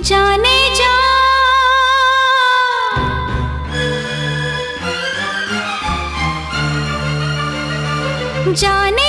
जाने जा जाने